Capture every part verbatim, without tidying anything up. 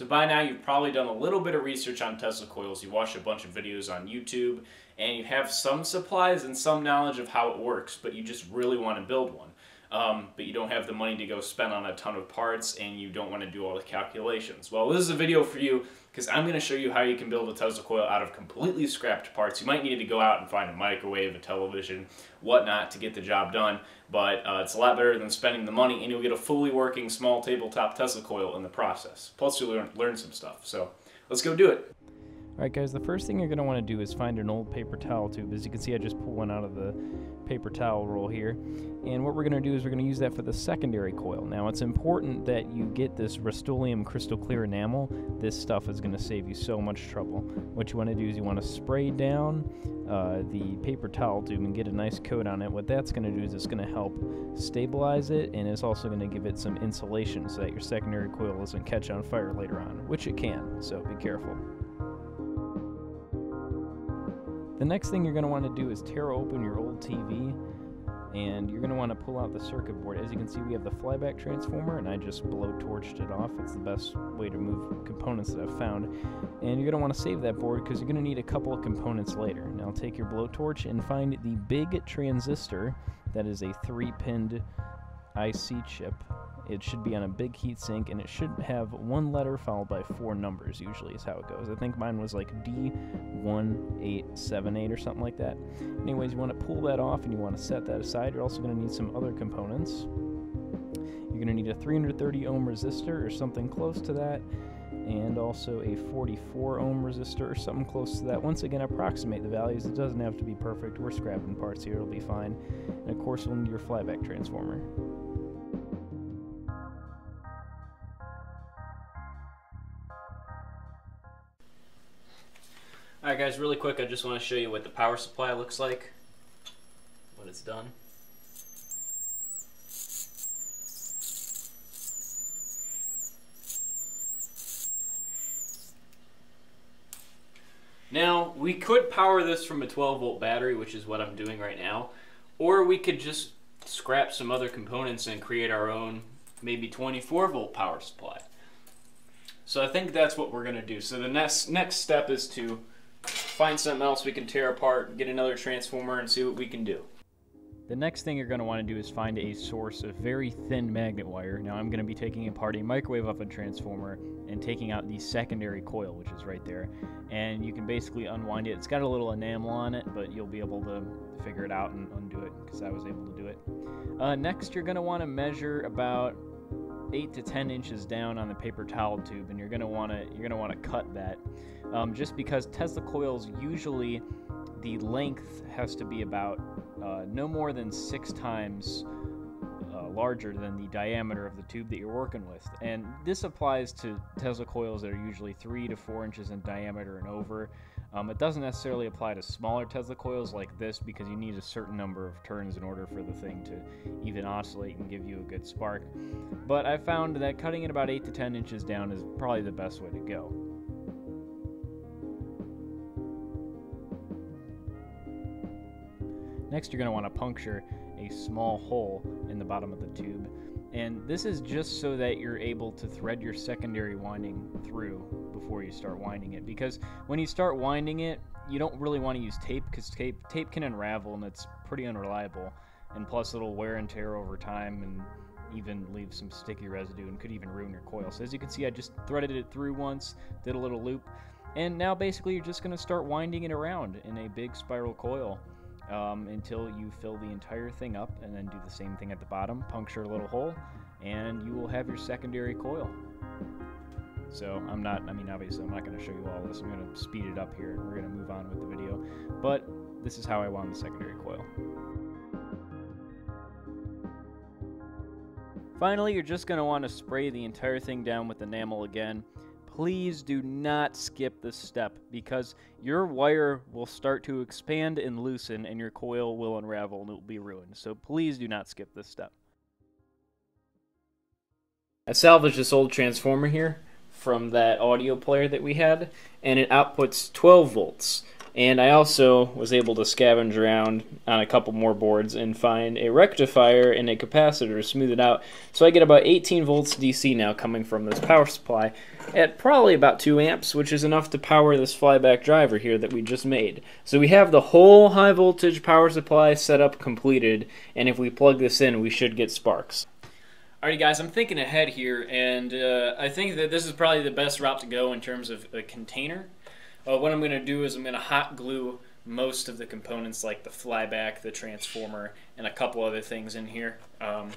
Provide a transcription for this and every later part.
So by now you've probably done a little bit of research on Tesla coils, you watched a bunch of videos on YouTube, and you have some supplies and some knowledge of how it works, but you just really want to build one. Um, but you don't have the money to go spend on a ton of parts, and you don't want to do all the calculations. Well, this is a video for you, because I'm going to show you how you can build a Tesla coil out of completely scrapped parts. You might need to go out and find a microwave, a television, whatnot to get the job done, but uh, it's a lot better than spending the money, and you'll get a fully working small tabletop Tesla coil in the process. Plus you'll learn, learn some stuff, so let's go do it. Alright guys, the first thing you're going to want to do is find an old paper towel tube. As you can see, I just pulled one out of the paper towel roll here. And what we're going to do is we're going to use that for the secondary coil. Now it's important that you get this Rust-Oleum crystal clear enamel. This stuff is going to save you so much trouble. What you want to do is you want to spray down uh, the paper towel tube and get a nice coat on it. What that's going to do is it's going to help stabilize it, and it's also going to give it some insulation so that your secondary coil doesn't catch on fire later on, which it can, so be careful. The next thing you're going to want to do is tear open your old T V, and you're going to want to pull out the circuit board. As you can see, we have the flyback transformer, and I just blow-torched it off. It's the best way to move components that I've found. And you're going to want to save that board because you're going to need a couple of components later. Now take your blowtorch and find the big transistor that is a three-pinned I C chip. It should be on a big heatsink, and it should have one letter followed by four numbers, usually is how it goes. I think mine was like D one eight seven eight or something like that. Anyways, you want to pull that off, and you want to set that aside. You're also going to need some other components. You're going to need a three hundred thirty ohm resistor or something close to that, and also a forty-four ohm resistor or something close to that. Once again, approximate the values. It doesn't have to be perfect. We're scrapping parts here. It'll be fine. And, of course, you'll need your flyback transformer. Alright guys, really quick, I just want to show you what the power supply looks like when it's done. Now, we could power this from a twelve volt battery, which is what I'm doing right now, or we could just scrap some other components and create our own maybe twenty-four volt power supply. So I think that's what we're going to do. So the next, next step is to find something else we can tear apart, get another transformer, and see what we can do. The next thing you're going to want to do is find a source of very thin magnet wire. Now I'm going to be taking apart a microwave off a transformer and taking out the secondary coil, which is right there. And you can basically unwind it. It's got a little enamel on it, but you'll be able to figure it out and undo it because I was able to do it. Uh, next, you're going to want to measure about eight to ten inches down on the paper towel tube, and you're going to want to you're going to want to cut that um, just because Tesla coils, usually the length has to be about uh, no more than six times uh, larger than the diameter of the tube that you're working with, and this applies to Tesla coils that are usually three to four inches in diameter and over. Um, it doesn't necessarily apply to smaller Tesla coils like this because you need a certain number of turns in order for the thing to even oscillate and give you a good spark. But I found that cutting it about eight to ten inches down is probably the best way to go. Next, you're going to want to puncture a small hole in the bottom of the tube. And this is just so that you're able to thread your secondary winding through before you start winding it, because when you start winding it, you don't really want to use tape because tape, tape can unravel, and it's pretty unreliable, and plus it'll wear and tear over time and even leave some sticky residue and could even ruin your coil. So as you can see, I just threaded it through once, did a little loop, and now basically you're just going to start winding it around in a big spiral coil. Um, until you fill the entire thing up, and then do the same thing at the bottom, puncture a little hole, and you will have your secondary coil. So I'm not, I mean obviously I'm not going to show you all this, I'm going to speed it up here and we're going to move on with the video, but this is how I wound the secondary coil. Finally, you're just going to want to spray the entire thing down with enamel again. Please do not skip this step because your wire will start to expand and loosen, and your coil will unravel and it will be ruined. So please do not skip this step. I salvaged this old transformer here from that audio player that we had, and it outputs twelve volts. And I also was able to scavenge around on a couple more boards and find a rectifier and a capacitor to smooth it out. So I get about eighteen volts D C now coming from this power supply, at probably about two amps, which is enough to power this flyback driver here that we just made. So we have the whole high voltage power supply setup completed, and if we plug this in, we should get sparks. Alrighty guys, I'm thinking ahead here, and uh, I think that this is probably the best route to go in terms of a container. Uh, what I'm going to do is I'm going to hot glue most of the components like the flyback, the transformer, and a couple other things in here. Um,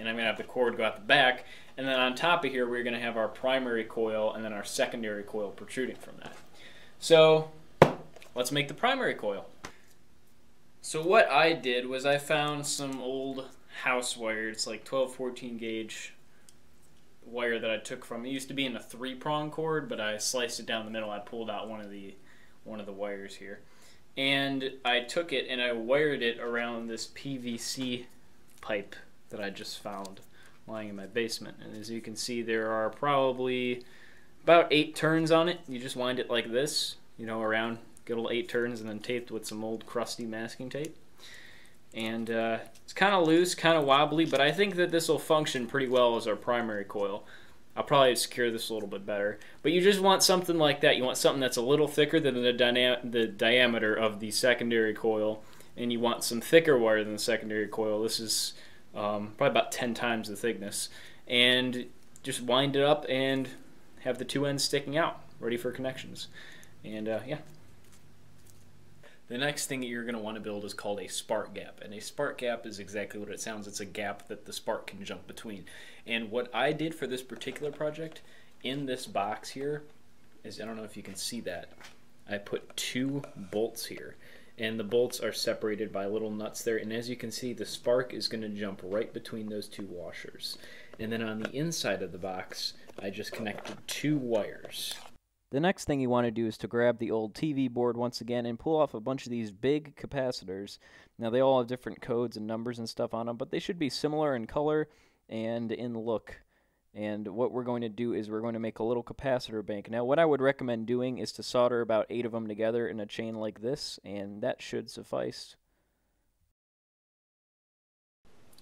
and I'm going to have the cord go out the back, and then on top of here we're going to have our primary coil and then our secondary coil protruding from that. So let's make the primary coil. So what I did was I found some old house wire. It's like twelve fourteen gauge wire that I took from, it used to be in a three prong cord, but I sliced it down the middle. I pulled out one of the one of the wires here, and I took it and I wired it around this P V C pipe that I just found lying in my basement. And as you can see, there are probably about eight turns on it. You just wind it like this, you know, around, good old eight turns, and then taped with some old crusty masking tape. And uh, it's kind of loose, kind of wobbly, but I think that this will function pretty well as our primary coil. I'll probably secure this a little bit better, but you just want something like that. You want something that's a little thicker than the, dyna the diameter of the secondary coil, and you want some thicker wire than the secondary coil. This is um, probably about ten times the thickness, and just wind it up and have the two ends sticking out, ready for connections. And uh, yeah. The next thing that you're going to want to build is called a spark gap, and a spark gap is exactly what it sounds. It's a gap that the spark can jump between. And what I did for this particular project in this box here is, I don't know if you can see that, I put two bolts here, and the bolts are separated by little nuts there, and as you can see, the spark is going to jump right between those two washers. And then on the inside of the box, I just connected two wires. The next thing you want to do is to grab the old T V board once again and pull off a bunch of these big capacitors. Now, they all have different codes and numbers and stuff on them, but they should be similar in color and in look. And what we're going to do is we're going to make a little capacitor bank. Now, what I would recommend doing is to solder about eight of them together in a chain like this, and that should suffice.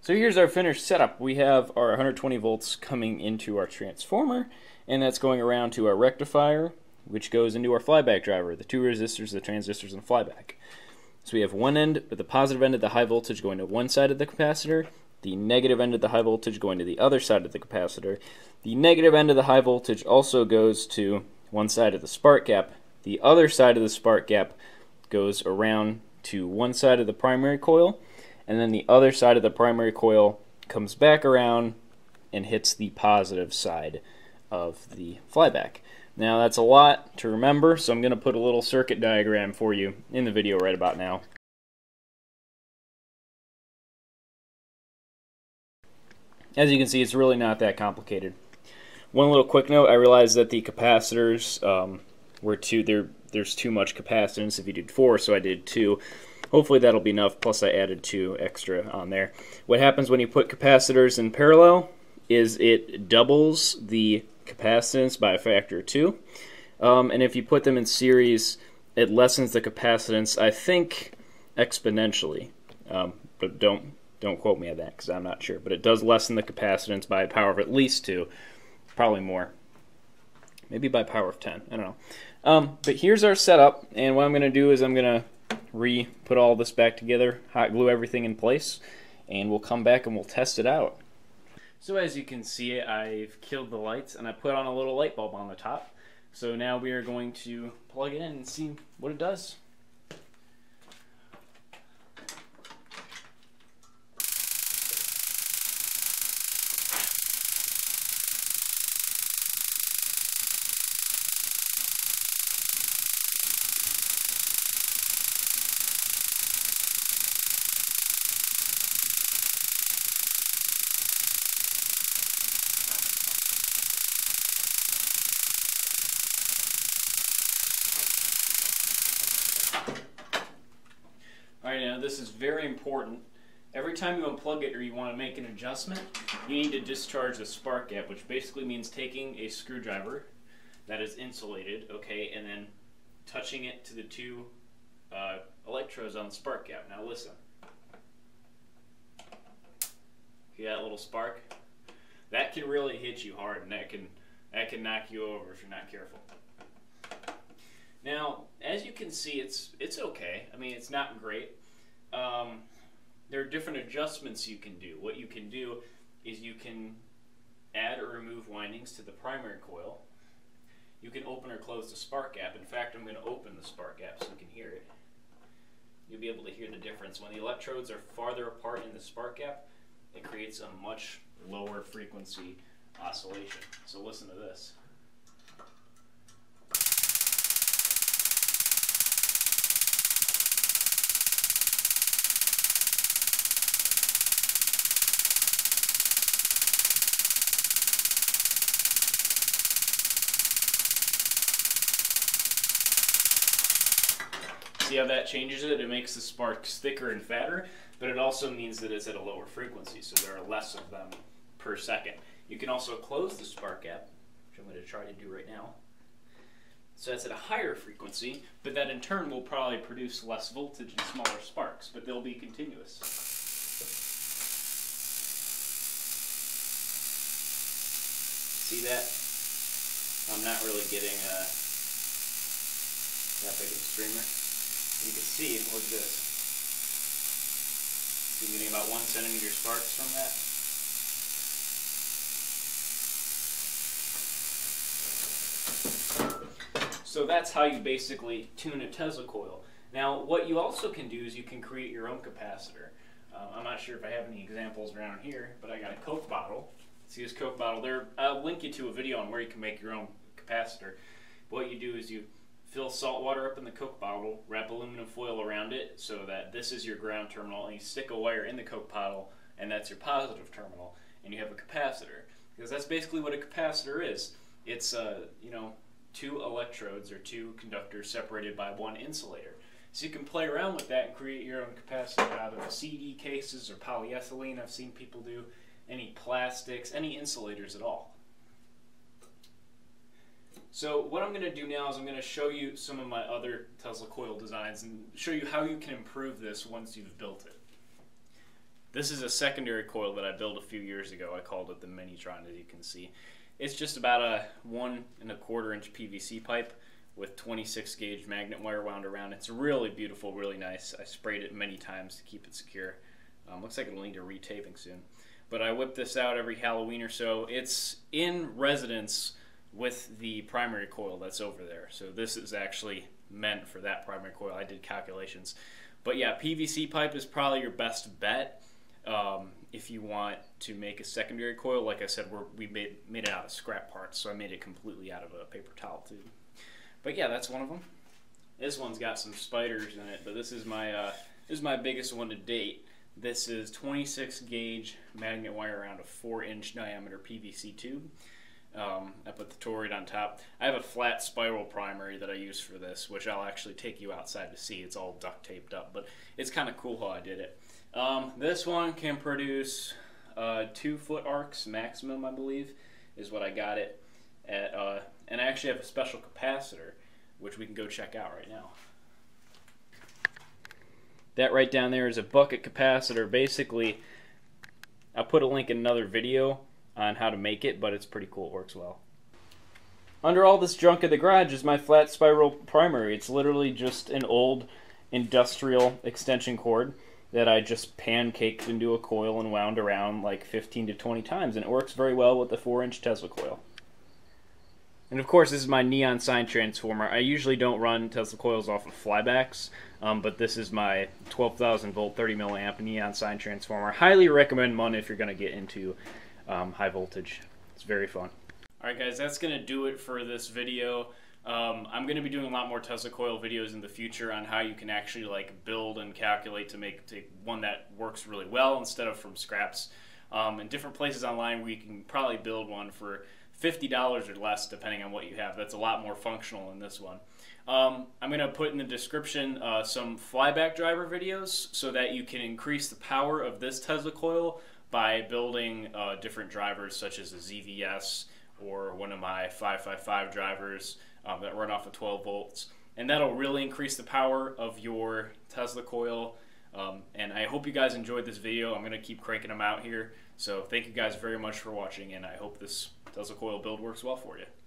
So here's our finished setup. We have our one hundred twenty volts coming into our transformer, and that's going around to our rectifier, which goes into our flyback driver, the two resistors, the transistors, and flyback. So we have one end, but the positive end of the high voltage going to one side of the capacitor, the negative end of the high voltage going to the other side of the capacitor. The negative end of the high voltage also goes to one side of the spark gap. The other side of the spark gap goes around to one side of the primary coil, and then the other side of the primary coil comes back around and hits the positive side of the flyback. Now, that's a lot to remember, so I'm going to put a little circuit diagram for you in the video right about now. As you can see, it's really not that complicated. One little quick note, I realized that the capacitors um, were too, there, there's too much capacitance if you did four, so I did two. Hopefully that'll be enough, plus I added two extra on there. What happens when you put capacitors in parallel is it doubles the capacitance by a factor of two. Um, and if you put them in series, it lessens the capacitance, I think, exponentially. Um, but don't, don't quote me on that because I'm not sure. But it does lessen the capacitance by a power of at least two, probably more. Maybe by a power of ten, I don't know. Um, but here's our setup, and what I'm going to do is I'm going to re-put all this back together, hot glue everything in place, and we'll come back and we'll test it out. So as you can see, I've killed the lights and I put on a little light bulb on the top. So now we are going to plug it in and see what it does. Now, this is very important. Every time you unplug it or you want to make an adjustment, you need to discharge the spark gap, which basically means taking a screwdriver that is insulated, okay, and then touching it to the two uh, electrodes on the spark gap. Now listen. See that little spark? That can really hit you hard, and that can that can knock you over if you're not careful. Now, as you can see, it's it's okay. I mean, it's not great. Um, there are different adjustments you can do. What you can do is you can add or remove windings to the primary coil. You can open or close the spark gap. In fact, I'm going to open the spark gap so you can hear it. You'll be able to hear the difference. When the electrodes are farther apart in the spark gap, it creates a much lower frequency oscillation. So listen to this. See how that changes it? It makes the sparks thicker and fatter, but it also means that it's at a lower frequency, so there are less of them per second. You can also close the spark gap, which I'm going to try to do right now. So that's at a higher frequency, but that in turn will probably produce less voltage and smaller sparks, but they'll be continuous. See that? I'm not really getting uh, that big of a streamer. You can see, look at this. So you're getting about one centimeter sparks from that. So that's how you basically tune a Tesla coil. Now, what you also can do is you can create your own capacitor. Um, I'm not sure if I have any examples around here, but I got a Coke bottle. See this Coke bottle there? I'll link you to a video on where you can make your own capacitor. What you do is you fill salt water up in the Coke bottle, wrap aluminum foil around it so that this is your ground terminal, and you stick a wire in the Coke bottle, and that's your positive terminal, and you have a capacitor. Because that's basically what a capacitor is. It's, uh, you know, two electrodes or two conductors separated by one insulator. So you can play around with that and create your own capacitor out of C D cases or polyethylene, I've seen people do, any plastics, any insulators at all. So what I'm going to do now is I'm going to show you some of my other Tesla coil designs and show you how you can improve this once you've built it. This is a secondary coil that I built a few years ago. I called it the Minitron, as you can see. It's just about a one and a quarter inch P V C pipe with twenty-six gauge magnet wire wound around. It's really beautiful, really nice. I sprayed it many times to keep it secure. Um, looks like it'll need a retaping soon. But I whip this out every Halloween or so. It's in residence with the primary coil that's over there. So this is actually meant for that primary coil. I did calculations. But yeah, P V C pipe is probably your best bet um, if you want to make a secondary coil. Like I said, we're, we made, made it out of scrap parts, so I made it completely out of a paper towel too. But yeah, that's one of them. This one's got some spiders in it, but this is my, uh, this is my biggest one to date. This is twenty-six gauge magnet wire around a four inch diameter P V C tube. Um, I put the toroid on top. I have a flat spiral primary that I use for this, which I'll actually take you outside to see. It's all duct taped up, but it's kind of cool how I did it. Um, this one can produce uh, two foot arcs maximum, I believe, is what I got it at. Uh, and I actually have a special capacitor, which we can go check out right now. That right down there is a bucket capacitor. Basically, I'll put a link in another video on how to make it, but it's pretty cool. It works well. Under all this junk in the garage is my flat spiral primary. It's literally just an old industrial extension cord that I just pancaked into a coil and wound around like fifteen to twenty times, and it works very well with the four inch Tesla coil. And of course, this is my neon sign transformer. I usually don't run Tesla coils off of flybacks, um, but this is my twelve thousand volt, thirty milliamp neon sign transformer. Highly recommend one if you're going to get into Um, high voltage. It's very fun. Alright guys, that's going to do it for this video. Um, I'm going to be doing a lot more Tesla coil videos in the future on how you can actually like build and calculate to make to one that works really well instead of from scraps. Um, in different places online where you can probably build one for fifty dollars or less depending on what you have. That's a lot more functional than this one. Um, I'm going to put in the description uh, some flyback driver videos so that you can increase the power of this Tesla coil by building uh, different drivers such as a Z V S or one of my five five five drivers um, that run off of twelve volts. And that'll really increase the power of your Tesla coil. Um, and I hope you guys enjoyed this video. I'm gonna keep cranking them out here. So thank you guys very much for watching, and I hope this Tesla coil build works well for you.